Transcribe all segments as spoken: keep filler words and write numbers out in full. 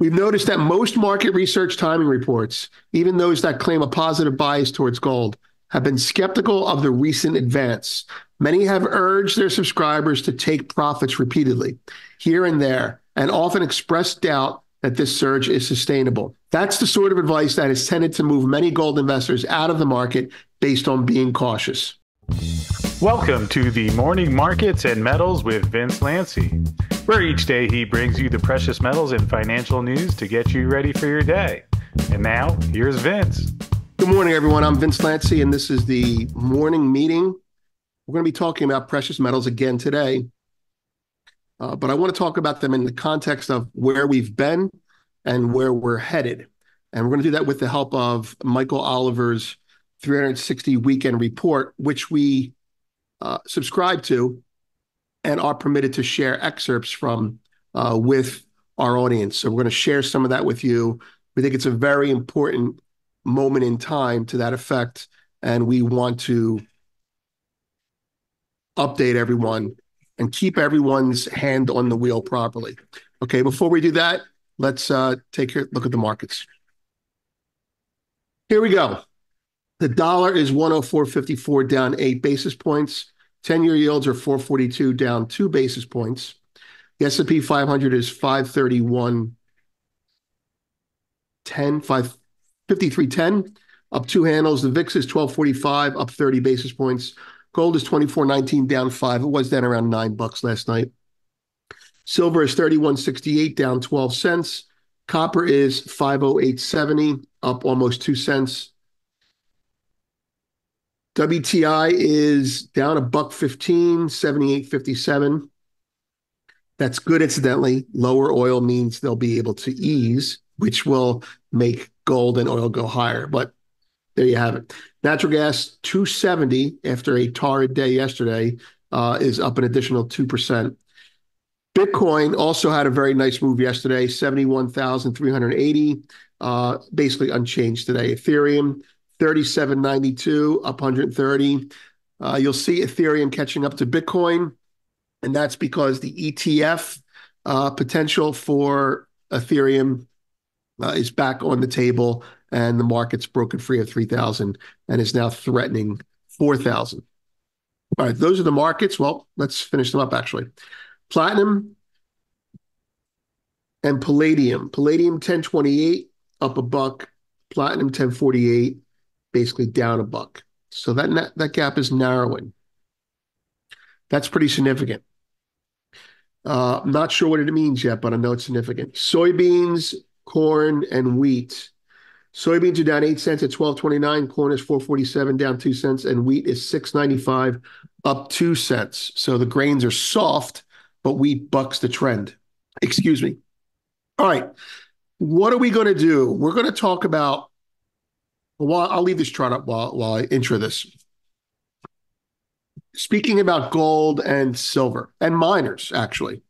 We've noticed that most market research timing reports, even those that claim a positive bias towards gold, have been skeptical of the recent advance. Many have urged their subscribers to take profits repeatedly, here and there, and often expressed doubt that this surge is sustainable. That's the sort of advice that has tended to move many gold investors out of the market based on being cautious. Welcome to the Morning Markets and Metals with Vince Lanci, where each day he brings you the precious metals and financial news to get you ready for your day. And now, here's Vince. Good morning, everyone. I'm Vince Lanci, and this is the morning meeting. We're going to be talking about precious metals again today, uh, but I want to talk about them in the context of where we've been and where we're headed. And we're going to do that with the help of Michael Oliver's three sixty Weekend Report, which we uh, subscribe to and are permitted to share excerpts from uh, with our audience. So we're going to share some of that with you. We think it's a very important moment in time to that effect, and we want to update everyone and keep everyone's hand on the wheel properly. Okay, before we do that, let's uh, take a look at the markets. Here we go. The dollar is one oh four fifty-four, down eight basis points. ten-year yields are four forty-two, down two basis points. The S and P five hundred is five thirty-one ten, five fifty-three ten, up two handles. The V I X is twelve forty-five, up thirty basis points. Gold is twenty-four nineteen, down five. It was down around nine bucks last night. Silver is thirty-one sixty-eight, down twelve cents. Copper is five oh eight seventy, up almost two cents. W T I is down a buck fifteen, seventy-eight fifty-seven. That's good, incidentally. Lower oil means they'll be able to ease, which will make gold and oil go higher. But there you have it. Natural gas, two seventy after a torrid day yesterday, uh, is up an additional two percent. Bitcoin also had a very nice move yesterday, seventy-one thousand three hundred eighty, uh, basically unchanged today. Ethereum, thirty-seven ninety-two, up one hundred thirty. Uh, you'll see Ethereum catching up to Bitcoin, and that's because the E T F uh, potential for Ethereum uh, is back on the table, and the market's broken free of three thousand and is now threatening four thousand. All right, those are the markets. Well, let's finish them up, actually. Platinum and palladium. Palladium, ten twenty-eight, up a buck. Platinum, ten forty-eight. Basically down a buck. So that, that gap is narrowing. That's pretty significant. Uh, I'm not sure what it means yet, but I know it's significant. Soybeans, corn, and wheat. Soybeans are down eight cents at twelve twenty-nine. Corn is four forty-seven, down two cents, and wheat is six ninety-five, up two cents. So the grains are soft, but wheat bucks the trend. Excuse me. All right. What are we going to do? We're going to talk about Well, I'll leave this chart up while, while I intro this. Speaking about gold and silver, and miners, actually.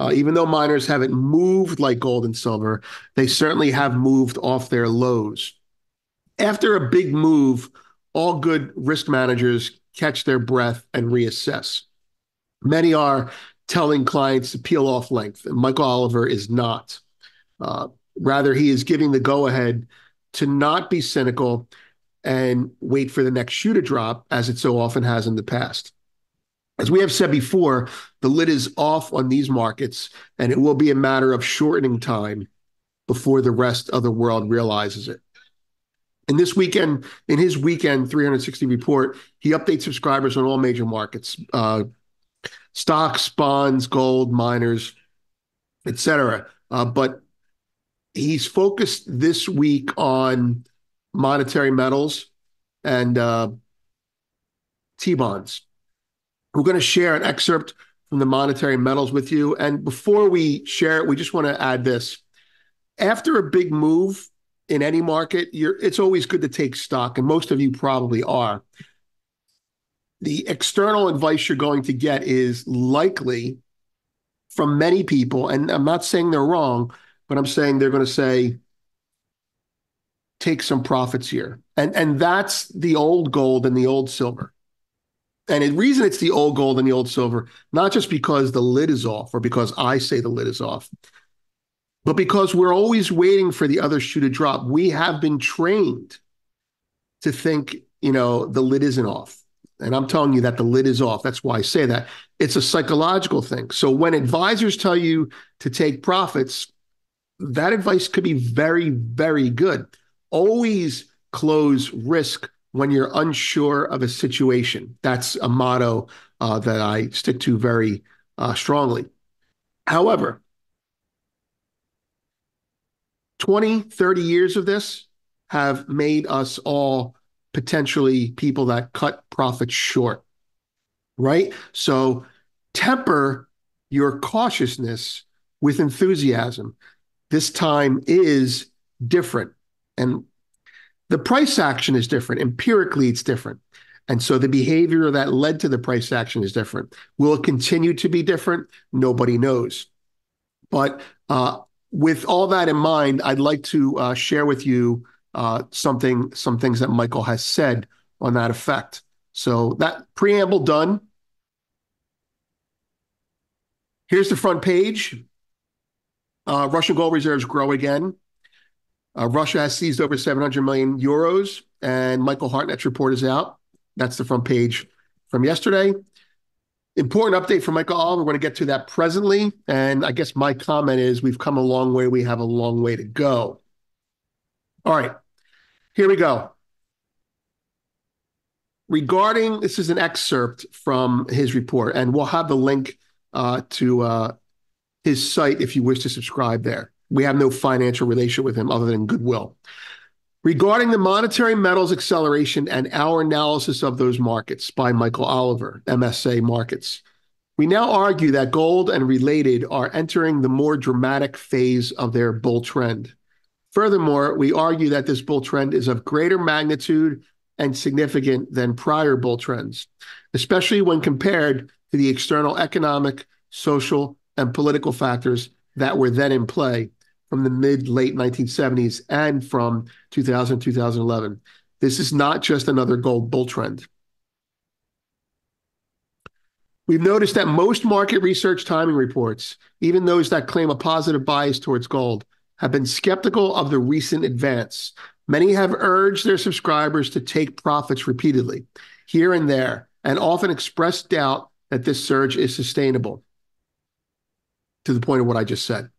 Uh, even though miners haven't moved like gold and silver, they certainly have moved off their lows. After a big move, all good risk managers catch their breath and reassess. Many are telling clients to peel off length, and Michael Oliver is not. Uh, rather, he is giving the go-ahead to not be cynical and wait for the next shoe to drop, as it so often has in the past. As we have said before, the lid is off on these markets, and it will be a matter of shortening time before the rest of the world realizes it. In this weekend, in his weekend three sixty report, he updates subscribers on all major markets, uh, stocks, bonds, gold, miners, et cetera. Uh, but He's focused this week on monetary metals and uh, T-bonds. We're going to share an excerpt from the monetary metals with you. And before we share it, we just want to add this. After a big move in any market, you're, it's always good to take stock, and most of you probably are. The external advice you're going to get is likely from many people, and I'm not saying they're wrong, but I'm saying they're going to say, take some profits here. And, and that's the old gold and the old silver. And the reason it's the old gold and the old silver, not just because the lid is off or because I say the lid is off, But because we're always waiting for the other shoe to drop, we have been trained to think, you know, the lid isn't off. And I'm telling you that the lid is off. That's why I say that. It's a psychological thing. So when advisors tell you to take profits, that advice could be very, very good. Always close risk when you're unsure of a situation. That's a motto uh, that I stick to very uh, strongly. However, twenty, thirty years of this have made us all potentially people that cut profits short, right? So temper your cautiousness with enthusiasm. This time is different. And the price action is different. Empirically, it's different. And so the behavior that led to the price action is different. Will it continue to be different? Nobody knows. But uh, with all that in mind, I'd like to uh, share with you Uh, something, some things that Michael has said on that effect. So that preamble done. Here's the front page. Uh, Russian gold reserves grow again. Uh, Russia has seized over seven hundred million euros, and Michael Hartnett's report is out. That's the front page from yesterday. Important update from Michael Oliver. We're going to get to that presently. And I guess my comment is we've come a long way. We have a long way to go. All right, here we go. Regarding, this is an excerpt from his report, and we'll have the link uh, to uh, his site if you wish to subscribe there. We have no financial relation with him other than goodwill. Regarding the monetary metals acceleration and our analysis of those markets by Michael Oliver, M S A Markets, we now argue that gold and related are entering the more dramatic phase of their bull trend. Furthermore, we argue that this bull trend is of greater magnitude and significant than prior bull trends, especially when compared to the external economic, social, and political factors that were then in play from the mid-late nineteen seventies and from two thousand, two thousand eleven. This is not just another gold bull trend. We've noticed that most market research timing reports, even those that claim a positive bias towards gold, have been skeptical of the recent advance. Many have urged their subscribers to take profits repeatedly, here and there, and often expressed doubt that this surge is sustainable, to the point of what I just said.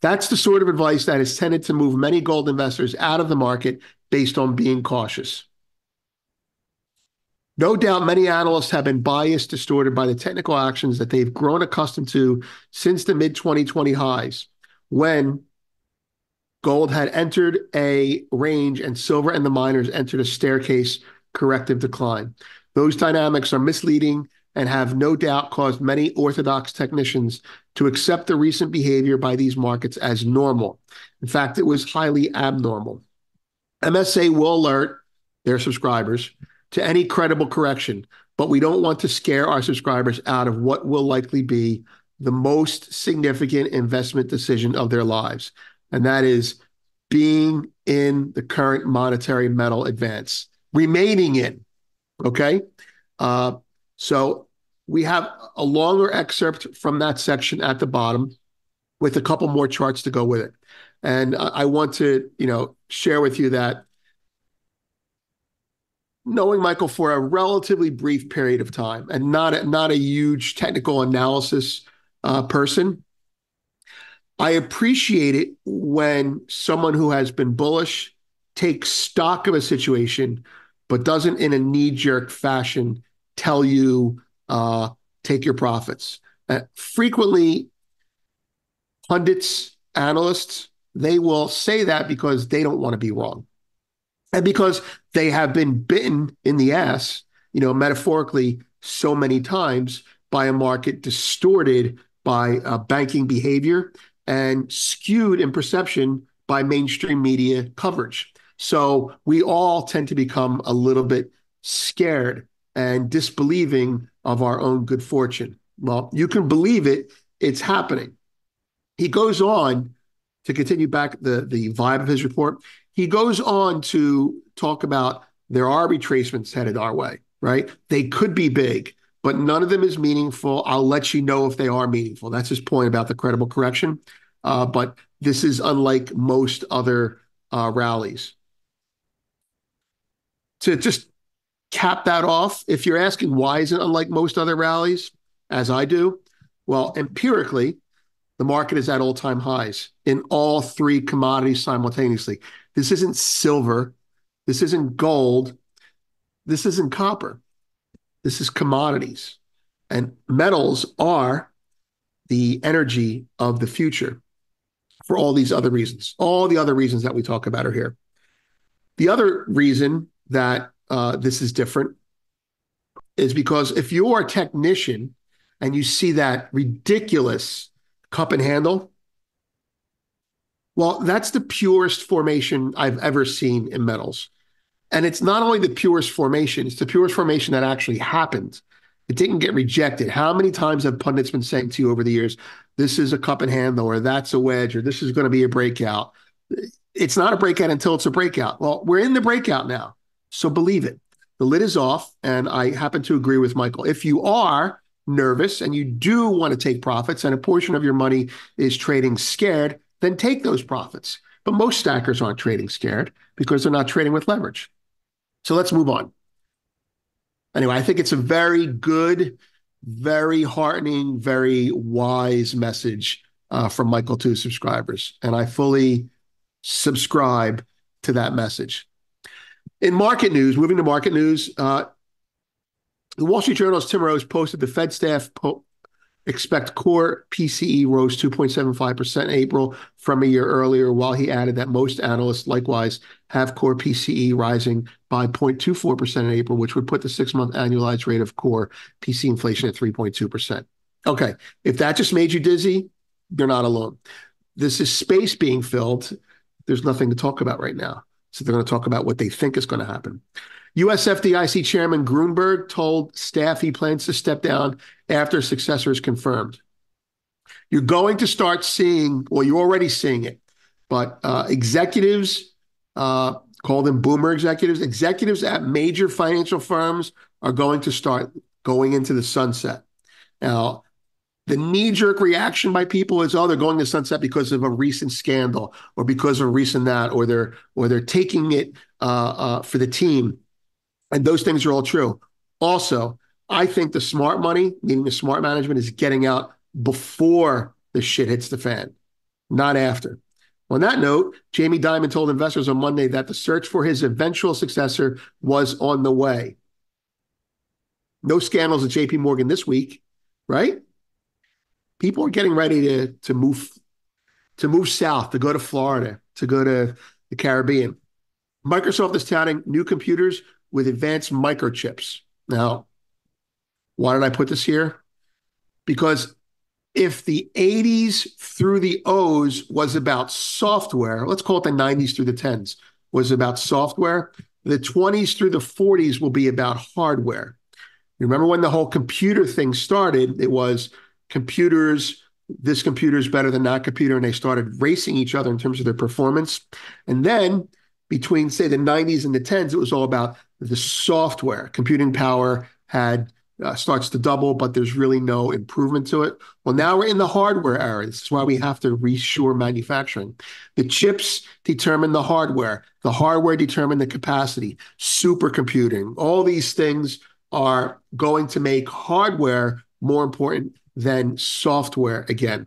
That's the sort of advice that has tended to move many gold investors out of the market based on being cautious. No doubt many analysts have been biased, distorted by the technical actions that they've grown accustomed to since the mid twenty twenty highs, when gold had entered a range and silver and the miners entered a staircase corrective decline. Those dynamics are misleading and have no doubt caused many orthodox technicians to accept the recent behavior by these markets as normal. In fact, it was highly abnormal. M S A will alert their subscribers to any credible correction, but we don't want to scare our subscribers out of what will likely be the most significant investment decision of their lives. And that is being in the current monetary metal advance, remaining in, okay? Uh, so we have a longer excerpt from that section at the bottom with a couple more charts to go with it. And I, I want to, you know, share with you that knowing Michael for a relatively brief period of time and not a, not a huge technical analysis uh, person, I appreciate it when someone who has been bullish takes stock of a situation, but doesn't in a knee-jerk fashion tell you, uh, take your profits. Uh, frequently, pundits, analysts, they will say that because they don't want to be wrong. And because they have been bitten in the ass, you know, metaphorically, so many times by a market distorted by uh, banking behavior, and skewed in perception by mainstream media coverage. So we all tend to become a little bit scared and disbelieving of our own good fortune. Well, you can believe it, it's happening. He goes on to continue back the, the vibe of his report. He goes on to talk about there are retracements headed our way, right? They could be big, but none of them is meaningful. I'll let you know if they are meaningful. That's his point about the credible correction. uh, but this is unlike most other uh, rallies. To just cap that off, if you're asking why is it unlike most other rallies, as I do, well, empirically, the market is at all-time highs in all three commodities simultaneously. This isn't silver. This isn't gold. This isn't copper. This is commodities. And metals are the energy of the future for all these other reasons. All the other reasons that we talk about are here. The other reason that uh, this is different is because if you are a technician and you see that ridiculous cup and handle, well, that's the purest formation I've ever seen in metals. And it's not only the purest formation, it's the purest formation that actually happened. It didn't get rejected. How many times have pundits been saying to you over the years, this is a cup and handle, or that's a wedge, or this is going to be a breakout? It's not a breakout until it's a breakout. Well, we're in the breakout now, so believe it. The lid is off, and I happen to agree with Michael. If you are nervous and you do want to take profits and a portion of your money is trading scared, then take those profits. But most stackers aren't trading scared because they're not trading with leverage. So let's move on. Anyway, I think it's a very good, very heartening, very wise message uh, from Michael to subscribers. And I fully subscribe to that message. In market news, moving to market news, uh, the Wall Street Journal's Tim Rose posted the Fed staff po expect core P C E rose two point seven five percent in April from a year earlier, while he added that most analysts likewise have core P C E rising by zero point two four percent in April, which would put the six-month annualized rate of core P C E inflation at three point two percent. Okay, if that just made you dizzy, you're not alone. This is space being filled. There's nothing to talk about right now. So they're going to talk about what they think is going to happen. U S F D I C Chairman Grunberg told staff he plans to step down after a successor is confirmed. You're going to start seeing, well, you're already seeing it, but uh, executives, uh, call them boomer executives, executives at major financial firms are going to start going into the sunset. Now, the knee-jerk reaction by people is, oh, they're going to sunset because of a recent scandal or because of a recent that, or they're, or they're taking it uh, uh, for the team. And those things are all true. Also, I think the smart money, meaning the smart management, is getting out before the shit hits the fan, not after. On that note, Jamie Dimon told investors on Monday that the search for his eventual successor was on the way. No scandals at J P Morgan this week, right? People are getting ready to, to, move, to move south, to go to Florida, to go to the Caribbean. Microsoft is touting new computers with advanced microchips. Now, why did I put this here? Because if the eighties through the O's was about software, let's call it the nineties through the tens, was about software, the twenties through the forties will be about hardware. You remember when the whole computer thing started, it was computers, this computer is better than that computer, and they started racing each other in terms of their performance. And then between, say, the nineties and the tens, it was all about the software. Computing power had uh, starts to double, but there's really no improvement to it. Well, now we're in the hardware era. This is why we have to reshore manufacturing. The chips determine the hardware. The hardware determine the capacity. Supercomputing. All these things are going to make hardware more important than software again.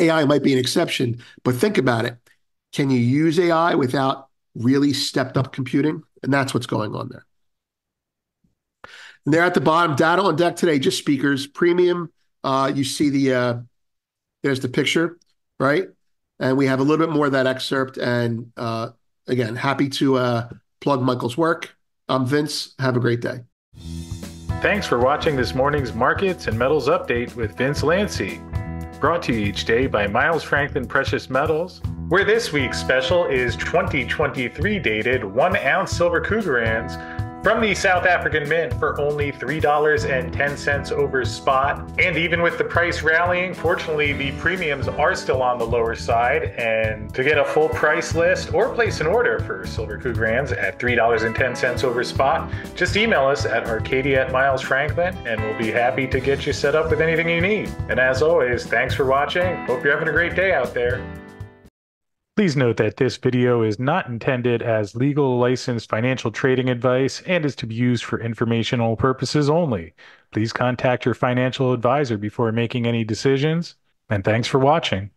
A I might be an exception, but think about it. Can you use A I without really stepped up computing? And that's what's going on there. And there at the bottom, data on deck today, just speakers, premium. Uh, you see the, uh, there's the picture, right? And we have a little bit more of that excerpt. And uh, again, happy to uh, plug Michael's work. I'm Vince. Have a great day. Thanks for watching this morning's Markets and Metals Update with Vince Lanci, brought to you each day by Miles Franklin Precious Metals, where this week's special is twenty twenty-three dated one ounce silver Krugerrands from the South African Mint for only three dollars and ten cents over spot. And even with the price rallying, fortunately, the premiums are still on the lower side. And to get a full price list or place an order for silver Krugerrands at three dollars and ten cents over spot, just email us at Arcadia at Miles Franklin, and we'll be happy to get you set up with anything you need. And as always, thanks for watching. Hope you're having a great day out there. Please note that this video is not intended as legal, licensed financial trading advice and is to be used for informational purposes only. Please contact your financial advisor before making any decisions. And thanks for watching.